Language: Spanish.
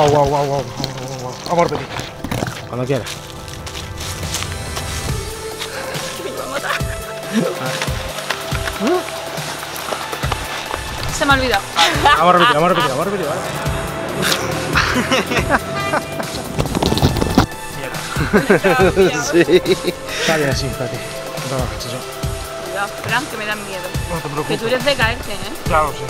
Wow. Vamos a repetir. Cuando quieras. Me iba a matar. Se me ha olvidado. Vamos a repetir, ¿vale? Sí. Está bien así, espérate. Cuidado, Fran, que me dan miedo. No te preocupes. Que tú eres de caerte, ¿eh? Claro, sí.